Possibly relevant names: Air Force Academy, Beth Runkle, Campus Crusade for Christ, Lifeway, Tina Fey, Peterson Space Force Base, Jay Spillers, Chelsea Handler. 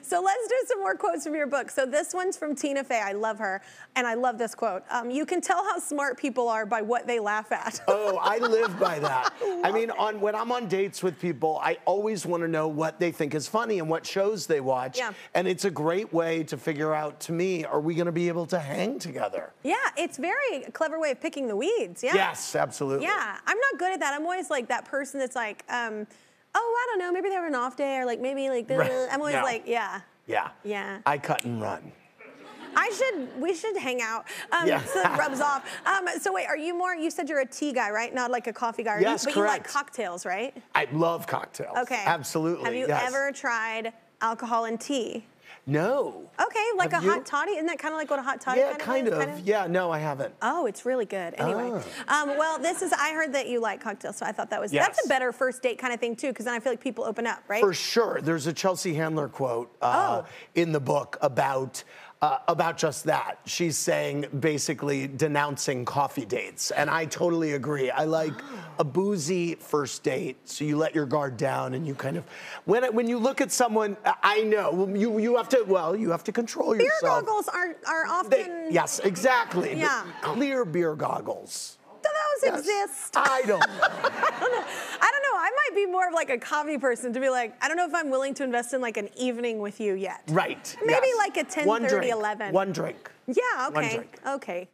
So let's do some more quotes from your book. So this one's from Tina Fey. I love her, and I love this quote. You can tell how smart people are by what they laugh at. Oh, I live by that. I mean, when I'm on dates with people, I always want to know what they think is funny and what shows they watch. Yeah. And it's a great way to figure out, to me, are we going to be able to hang together? Yeah, it's very clever way of picking the weeds. Yeah. Yes, absolutely. Yeah, I'm not good at that. I'm always like that person that's like, oh, I don't know, maybe they have an off day, or like maybe like this. Right. I'm always like, yeah. Yeah. Yeah. I cut and run. We should hang out. So it rubs off. So wait, are you more, you said you're a tea guy, right? Not like a coffee guy. Yes, but correct. You like cocktails, right? I love cocktails. Okay. Absolutely. Have you ever tried alcohol and tea? No. Okay, like a hot toddy? Isn't that kind of like what a hot toddy is? Yeah, kind of. Yeah, no, I haven't. Oh, it's really good. Anyway. Well, this is, I heard that you like cocktails, so I thought that was, that's a better first date kind of thing, too, because then I feel like people open up, right? For sure. There's a Chelsea Handler quote in the book about just that. She's saying, basically, denouncing coffee dates. And I totally agree. I like a boozy first date, so you let your guard down and you kind of, when you look at someone, I know, you have to control yourself. Beer goggles are often... Yes, exactly. Yeah. Clear beer goggles. Do those exist? I don't know. I don't know. I might be more of like a coffee person, to be like, I don't know if I'm willing to invest in like an evening with you yet. Right. Maybe like a 10:30, 11. One drink. Yeah, okay. One drink. Okay.